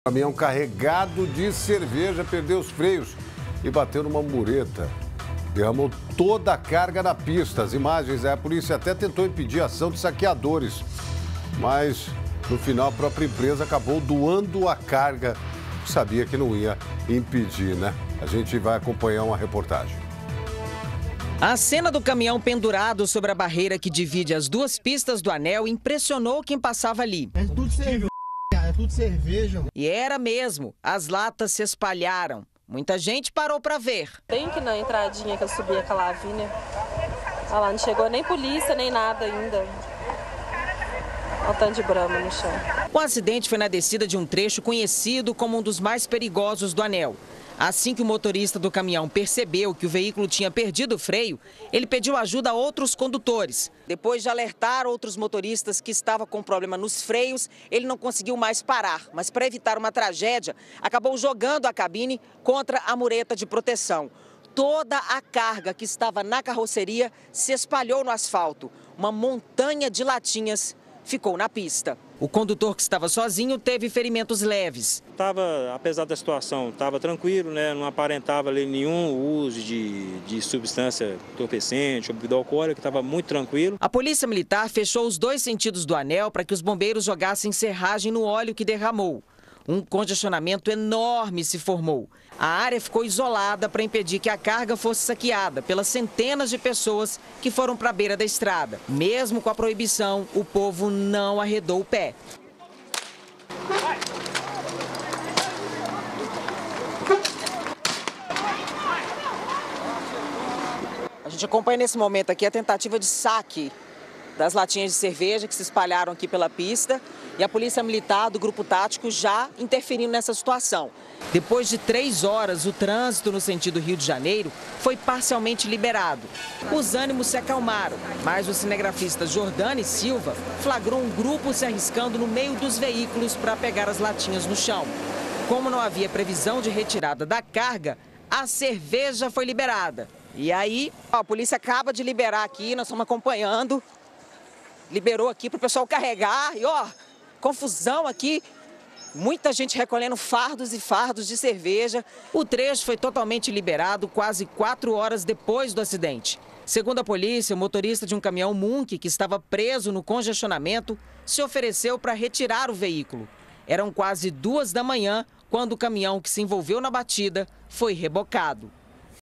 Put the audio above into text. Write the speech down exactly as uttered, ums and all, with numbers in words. O caminhão carregado de cerveja perdeu os freios e bateu numa mureta. Derramou toda a carga na pista. As imagens, a polícia até tentou impedir a ação de saqueadores. Mas, no final, a própria empresa acabou doando a carga. Sabia que não ia impedir, né? A gente vai acompanhar uma reportagem. A cena do caminhão pendurado sobre a barreira que divide as duas pistas do anel impressionou quem passava ali. É tudo cerveja, é tudo cerveja. Mano. E era mesmo, as latas se espalharam. Muita gente parou para ver. Bem que na entradinha que eu subi aquela avenida. Olha lá, não chegou nem polícia, nem nada ainda. Olha o tanto de brama no chão. O acidente foi na descida de um trecho conhecido como um dos mais perigosos do anel. Assim que o motorista do caminhão percebeu que o veículo tinha perdido o freio, ele pediu ajuda a outros condutores. Depois de alertar outros motoristas que estavam com problema nos freios, ele não conseguiu mais parar. Mas para evitar uma tragédia, acabou jogando a cabine contra a mureta de proteção. Toda a carga que estava na carroceria se espalhou no asfalto. Uma montanha de latinhas ficou na pista. O condutor que estava sozinho teve ferimentos leves. Tava, apesar da situação, estava tranquilo, né? Não aparentava ali nenhum uso de, de substância entorpecente ou bebida alcoólica, que estava muito tranquilo. A polícia militar fechou os dois sentidos do anel para que os bombeiros jogassem serragem no óleo que derramou. Um congestionamento enorme se formou. A área ficou isolada para impedir que a carga fosse saqueada pelas centenas de pessoas que foram para a beira da estrada. Mesmo com a proibição, o povo não arredou o pé. A gente acompanha nesse momento aqui a tentativa de saque das latinhas de cerveja que se espalharam aqui pela pista e a Polícia Militar do Grupo Tático já interferindo nessa situação. Depois de três horas, o trânsito no sentido Rio de Janeiro foi parcialmente liberado. Os ânimos se acalmaram, mas o cinegrafista Jordani Silva flagrou um grupo se arriscando no meio dos veículos para pegar as latinhas no chão. Como não havia previsão de retirada da carga, a cerveja foi liberada. E aí, ó, a polícia acaba de liberar aqui, nós estamos acompanhando. Liberou aqui para o pessoal carregar e, ó, confusão aqui. Muita gente recolhendo fardos e fardos de cerveja. O trecho foi totalmente liberado quase quatro horas depois do acidente. Segundo a polícia, o motorista de um caminhão Munk, que estava preso no congestionamento, se ofereceu para retirar o veículo. Eram quase duas da manhã quando o caminhão que se envolveu na batida foi rebocado.